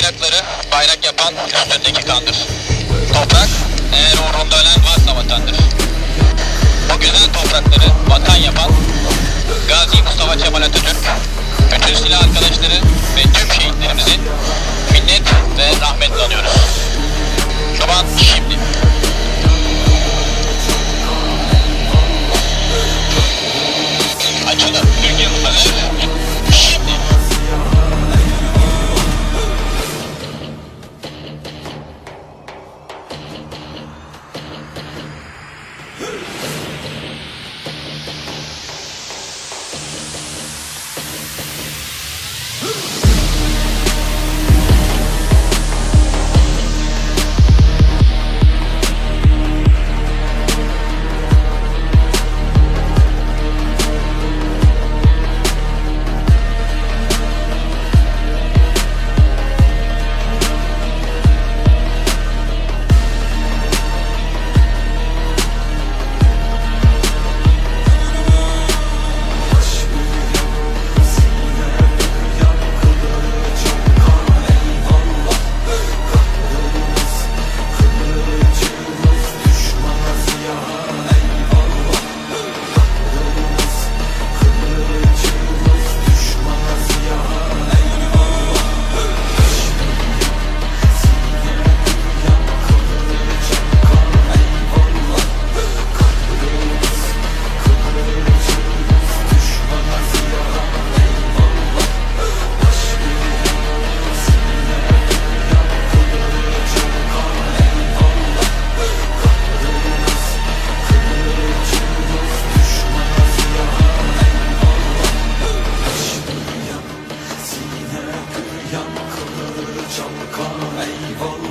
bayrakları bayrak yapan üstündeki kandır. Toprak eğer uğrunda ölen varsa vatandır. Bu güzel toprakları vatan yapan Gazi Mustafa Kemal Atatürk, bütün silah arkadaşları ve tüm şehitlerimizi minnet ve rahmetle anıyoruz. Şubat şimdi. Açılın Türkiye Mustafa. Eyvallah.